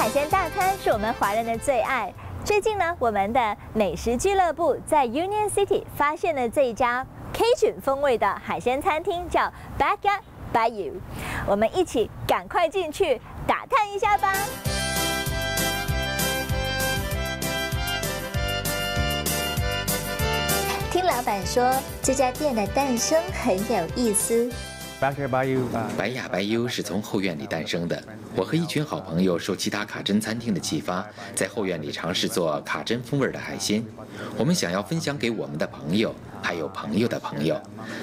海鲜大餐是我们华人的最爱。最近呢，我们的美食俱乐部在 Union City 发现了这一家 Cajun 风味的海鲜餐厅，叫 Backyard Bayou。我们一起赶快进去打探一下吧。 听老板说，这家店的诞生很有意思。白雅白优是从后院里诞生的。我和一群好朋友受其他卡真餐厅的启发，在后院里尝试做卡真风味的海鲜。我们想要分享给我们的朋友，还有朋友的朋友。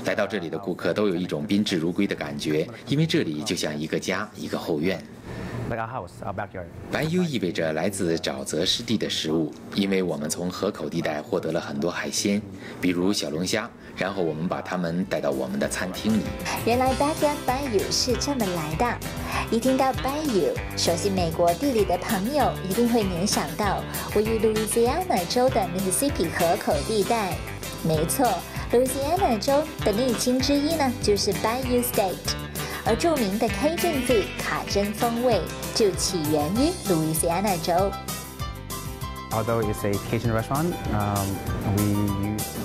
来到这里的顾客都有一种宾至如归的感觉，因为这里就像一个家，一个后院。 白油意味着来自沼泽湿地的食物，因为我们从河口地带获得了很多海鲜，比如小龙虾，然后我们把它们带到我们的餐厅里。原来 Backyard Bayou 是这么来的。一听到 Bayou， 熟悉美国地理的朋友一定会联想到位于 Louisiana 州的 Mississippi 河口地带。没错 ，Louisiana 州的沥青之一呢，就是 Bayou State。 而著名的 Cajun food 卡真风味就起源于路易斯安那州。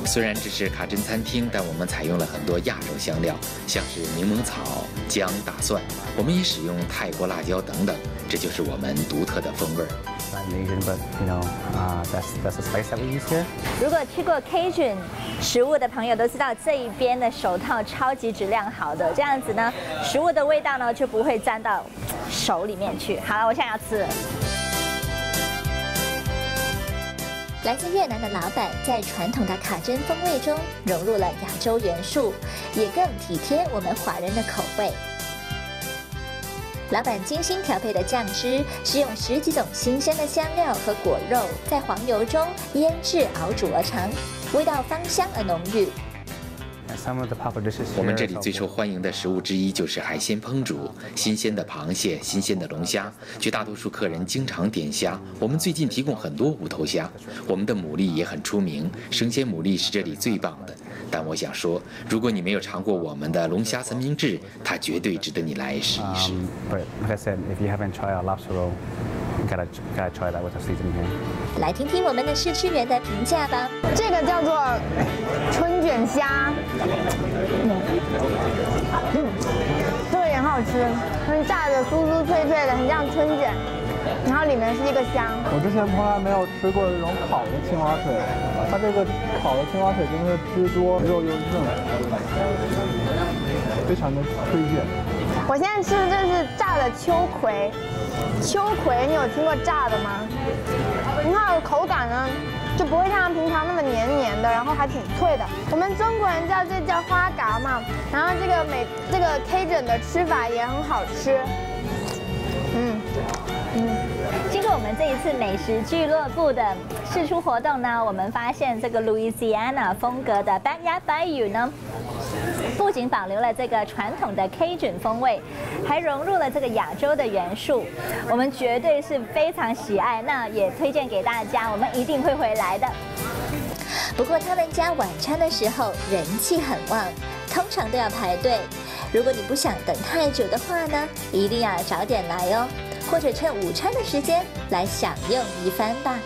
虽然这是卡真餐厅，但我们采用了很多亚洲香料，像是柠檬草、姜、大蒜，我们也使用泰国辣椒等等，这就是我们独特的风味。 如果吃过 Cajun 食物的朋友都知道，这一边的手套超级质量好的，这样子呢，食物的味道呢就不会沾到手里面去。好了，我现在要吃了。来自越南的老板在传统的卡真风味中融入了亚洲元素，也更体贴我们华人的口味。 老板精心调配的酱汁是用10几种新鲜的香料和果肉在黄油中腌制熬煮而成，味道芳香而浓郁。我们这里最受欢迎的食物之一就是海鲜烹煮，新鲜的螃蟹、新鲜的龙虾。绝大多数客人经常点虾，我们最近提供很多无头虾。我们的牡蛎也很出名，生鲜牡蛎是这里最棒的。但我想说，如果你没有尝过我们的龙虾三明治，它绝对值得你来试一试。来听听我们的试吃员的评价吧。这个叫做春卷虾，这个也很好吃，很炸的，酥酥脆脆的，很像春卷，然后里面是一个虾。我之前从来没有吃过这种烤的青蛙腿。 它这个烤的青蛙腿真的是汁多，肉又嫩，非常的推荐。我现在吃的这是炸的秋葵，秋葵你有听过炸的吗？你看口感呢，就不会像平常那么黏黏的，然后还挺脆的。我们中国人叫这叫花蛤嘛，然后这个 Cajun 的吃法也很好吃，经过我们这一次美食俱乐部的试出活动呢，我们发现这个 Louisiana 风格的 Backyard Bayou 呢，不仅保留了这个传统的 Cajun 风味，还融入了这个亚洲的元素，我们绝对是非常喜爱，那也推荐给大家，我们一定会回来的。不过他们家晚餐的时候人气很旺，通常都要排队。如果你不想等太久的话呢，一定要早点来哦。 或者趁午餐的时间来享用一番吧。